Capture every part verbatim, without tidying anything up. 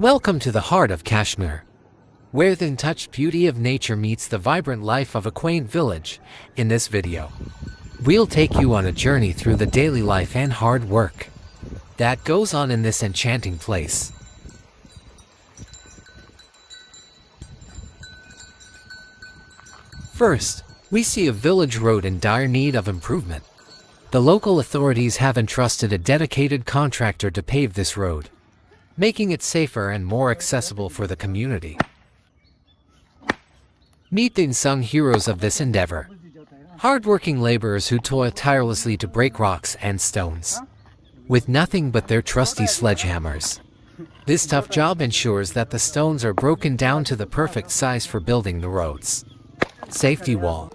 Welcome to the heart of Kashmir, where the untouched beauty of nature meets the vibrant life of a quaint village. In this video, we'll take you on a journey through the daily life and hard work that goes on in this enchanting place. First, we see a village road in dire need of improvement. The local authorities have entrusted a dedicated contractor to pave this road, making it safer and more accessible for the community. Meet the unsung heroes of this endeavor, hard-working laborers who toil tirelessly to break rocks and stones with nothing but their trusty sledgehammers. This tough job ensures that the stones are broken down to the perfect size for building the road's safety wall.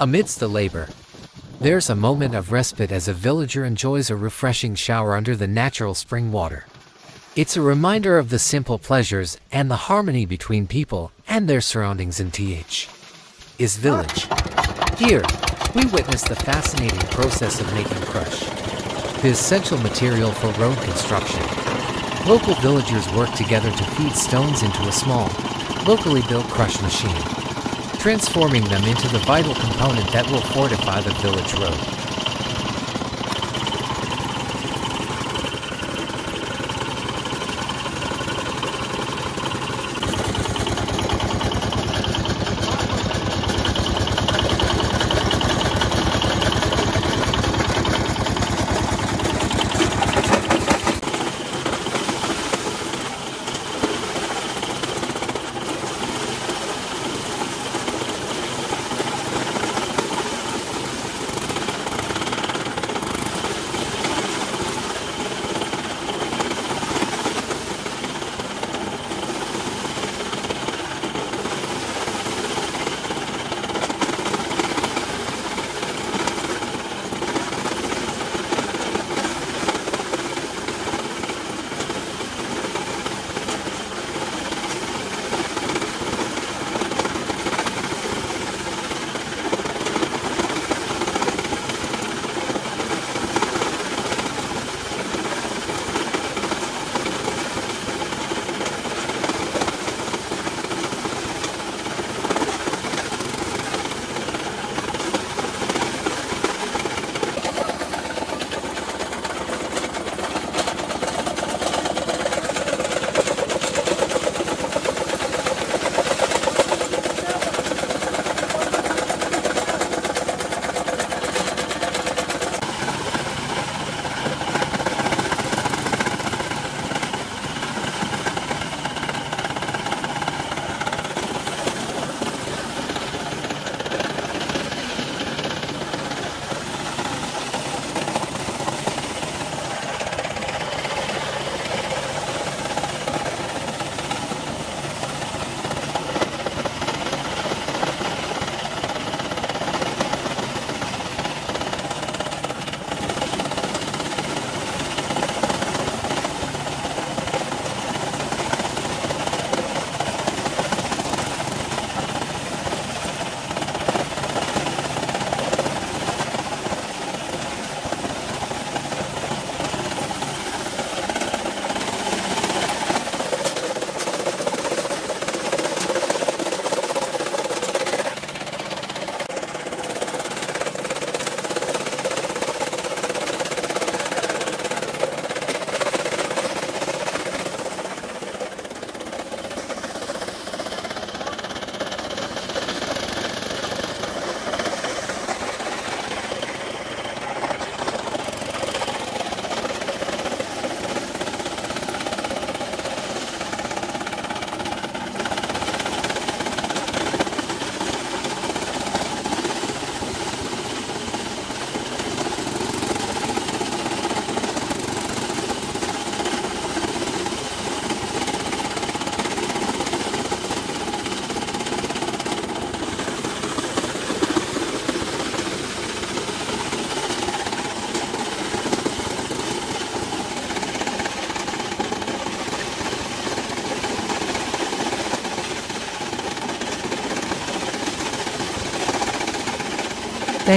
Amidst the labor, there's a moment of respite as a villager enjoys a refreshing shower under the natural spring water. It's a reminder of the simple pleasures and the harmony between people and their surroundings in this village. Here, we witness the fascinating process of making crush, the essential material for road construction. Local villagers work together to feed stones into a small, locally built crush machine, transforming them into the vital component that will fortify the village road.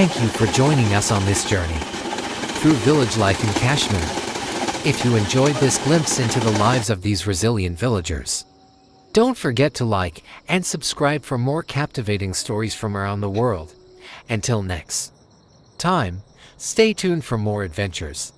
Thank you for joining us on this journey through village life in Kashmir. If you enjoyed this glimpse into the lives of these resilient villagers, don't forget to like and subscribe for more captivating stories from around the world. Until next time, stay tuned for more adventures.